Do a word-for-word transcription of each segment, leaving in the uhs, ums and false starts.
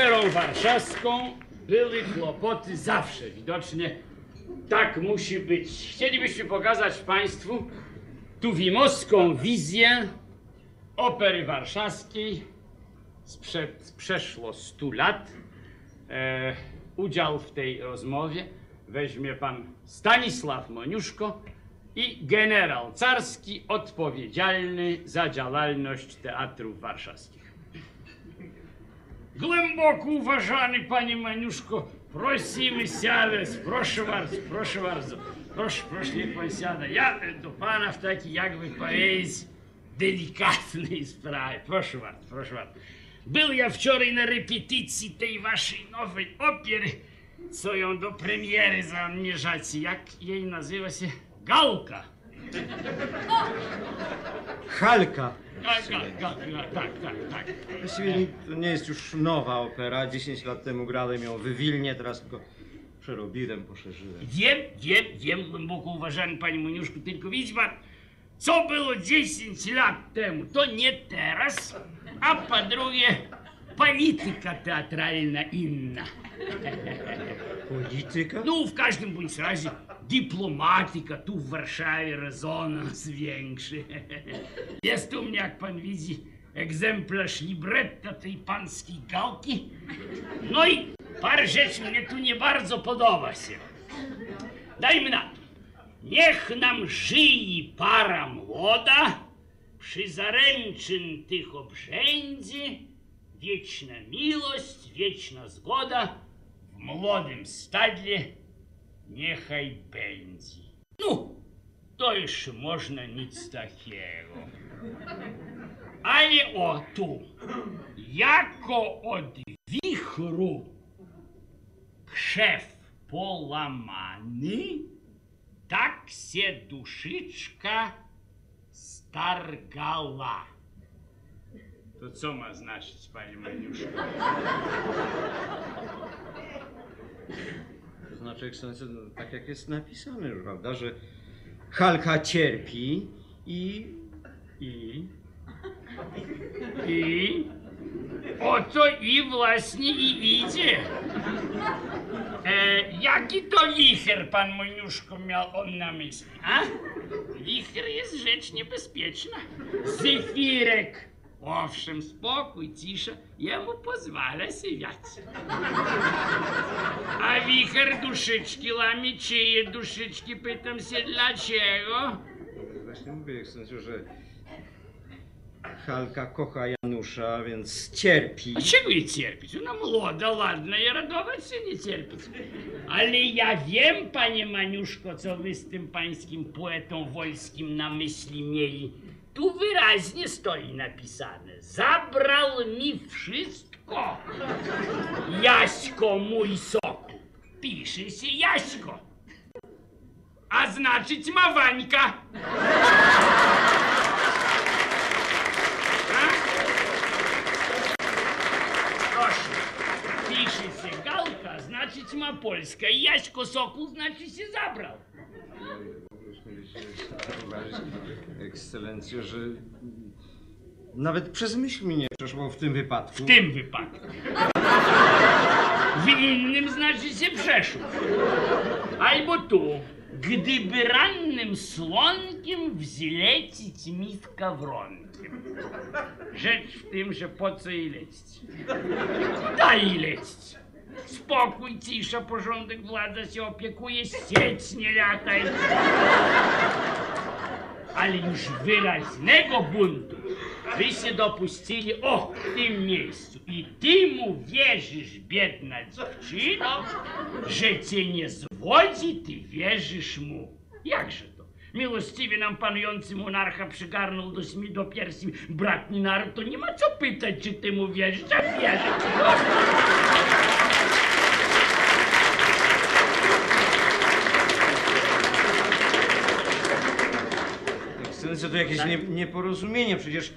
operą warszawską były kłopoty zawsze widoczne. Tak musi być. Chcielibyśmy pokazać Państwu tuwimowską wizję opery warszawskiej sprzed przeszło stu lat. E, udział w tej rozmowie weźmie pan Stanisław Moniuszko i generał carski odpowiedzialny za działalność teatrów warszawskich. Głęboko uważany panie Moniuszko, prosimy siadać, proszę bardzo, proszę bardzo, proszę, proszę, niech pan siada. Ja do pana w takiej, jakby powiedzieć, delikatnej sprawie. Proszę bardzo, proszę bardzo. Był ja wczoraj na repetycji tej waszej nowej opery, co ją do premiery zamierzacie. Jak jej nazywa się? Galka. Halka. Tak, tak, tak, tak. Właściwie to nie jest już nowa opera. dziesięć lat temu grałem ją w Wilnie, teraz tylko przerobiłem, poszerzyłem. Wiem, wiem, wiem, głęboko uważany panie Moniuszku, tylko widzi pan, co było dziesięć lat temu, to nie teraz, a po drugie, polityka teatralna inna. Polityka? No, w każdym bądź razie dyplomatyka tu w Warszawie rezonans większy. Jest u mnie, jak pan widzi, egzemplarz libretta tej pańskiej Galki. No i parę rzeczy mnie tu nie bardzo podoba się. Dajmy na to. Niech nam żyje para młoda, przy zaręczyn tych obrzędzie, wieczna miłość, wieczna zgoda, w młodym stadle niechaj będzie. No, to jeszcze można nic takiego. Ale o tu, jako od wichru krzew połamany, tak się duszyczka stargała. To co ma znaczyć, panie Moniuszko? To znaczy, tak jak jest napisane, prawda, że Halka cierpi i... i... i... oto i właśnie i idzie. E, jaki to wicher, pan Moniuszko, miał on na myśli, a? Wicher jest rzecz niebezpieczna. Zefirek. Owszem, spokój, cisza, jemu pozwala sywiać. A wicher duszyczki łamie, czyje duszyczki, pytam się, dlaczego? Właśnie mówię, w sensie, że Halka kocha Janusza, więc cierpi. A czego jej cierpić? Ona młoda, ładna i radować się nie cierpić. Ale ja wiem, panie Moniuszko, co wy z tym pańskim poetą wolskim na myśli mieli. Tu wyraźnie stoi napisane. Zabrał mi wszystko. Jaśko, mój soku. Pisze się Jaśko. A znaczyć ma Wańka. Znaczyć ma Polska i Jaśko Sokół znaczy się zabrał. Ekscelencjo, że nawet przez myśl mi nie przeszło w tym wypadku. W tym wypadku. W innym znaczy się przeszło. Albo tu. Gdyby rannym słonkiem wzlecić mitka wronkiem. Rzecz w tym, że po co jej lecić? Daj jej lecić. Spokój, cisza, porządek, władza się opiekuje, sieć nie lataj. Ale już wyraźnego buntu wy się dopuścili, o, w tym miejscu. I ty mu wierzysz, biedna dziewczyno, że cię nie zwodzi, ty wierzysz mu. Jakże to? Miłościwie nam panujący monarcha przygarnął do, do piersi bratni naród, to nie ma co pytać, czy ty mu wierzysz, a wierzysz. To jakieś nie, nieporozumienie, przecież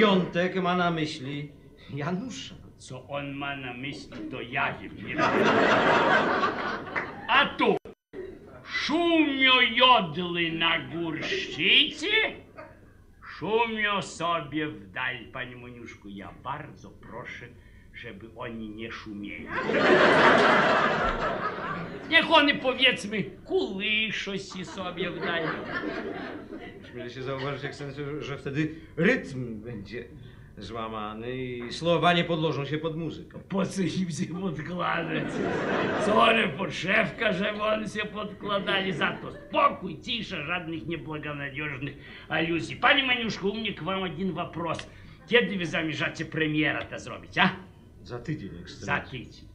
Jątek ma na myśli Janusza. Co on ma na myśli, to ja wiem, nie wiem. A tu szumio jodły na górszczycie, szumio sobie w dal. Panie Moniuszku, ja bardzo proszę żeby oni nie szumieli. Niech oni, powiedzmy, kułyszą sobie w dali. Śmieli się zauważyć, jak sens, że wtedy rytm będzie złamany i słowa nie podłożą się pod muzykę. Po co im się podkładać? Sorry, podszewka, żeby oni się podkładali. Za to spokój, cisza, żadnych niebłagonadiożnych aluzji. Panie Moniuszko, u mnie k wam один вопрос. Kiedy wy zamierzacie premiera to zrobić, a? Za tydzień, ekstra. Za tydzień.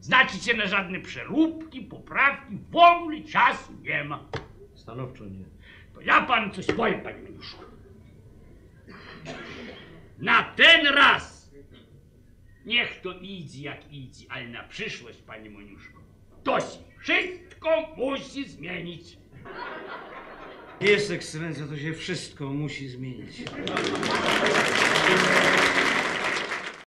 Znaczycie na żadne przeróbki, poprawki, w ogóle czasu nie ma. Stanowczo nie. To ja panu coś powiem, panie Moniuszko. Na ten raz niech to idzie jak idzie, ale na przyszłość, panie Moniuszko, to się wszystko musi zmienić. Jest, ekscelencja, to się wszystko musi zmienić.